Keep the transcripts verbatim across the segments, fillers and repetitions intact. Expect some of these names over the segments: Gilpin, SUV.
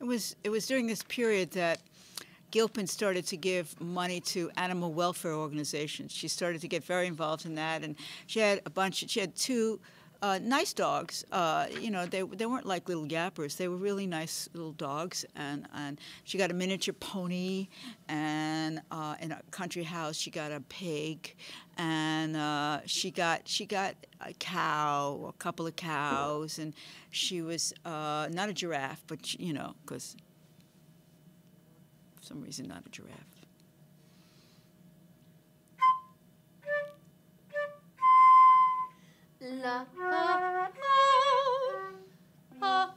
It was, it was during this period that Gilpin started to give money to animal welfare organizations. She started to get very involved in that, and she had a bunch. She had two uh, nice dogs. Uh, you know, they they weren't like little yappers. They were really nice little dogs, and and she got a miniature pony, and uh, in a country house she got a pig, and uh, she got she got a cow, a couple of cows, and she was uh, not a giraffe, but she, you know, because. For some reason, not a giraffe. La, la, la, la.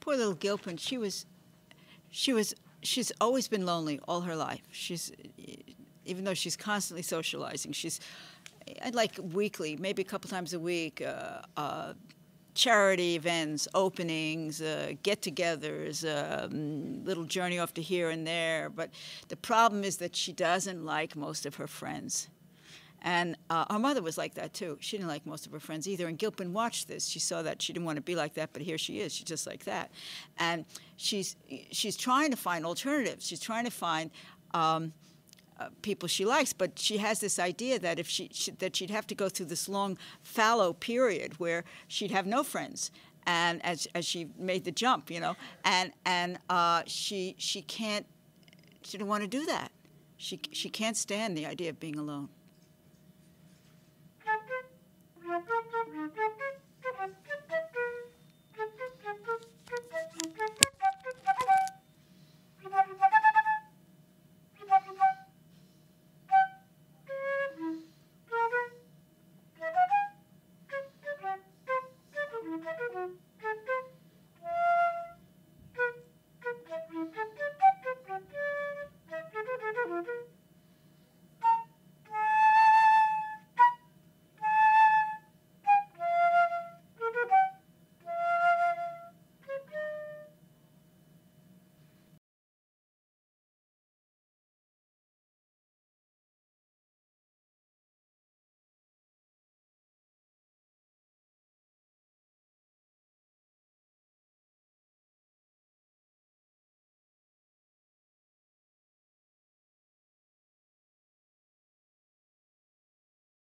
Poor little Gilpin. She was, she was, she's always been lonely all her life. She's, even though she's constantly socializing, she's, I'd like weekly, maybe a couple times a week, uh, uh, charity events, openings, uh, get-togethers, um, little journey off to here and there. But the problem is that she doesn't like most of her friends. And uh, her mother was like that, too. She didn't like most of her friends either. And Gilpin watched this. She saw that. She didn't want to be like that, but here she is. She's just like that. And she's, she's trying to find alternatives. She's trying to find um, uh, people she likes. But she has this idea that, if she, she, that she'd have to go through this long, fallow period where she'd have no friends. And as, as she made the jump, you know. And, and uh, she, she can't – she didn't want to do that. She, she can't stand the idea of being alone.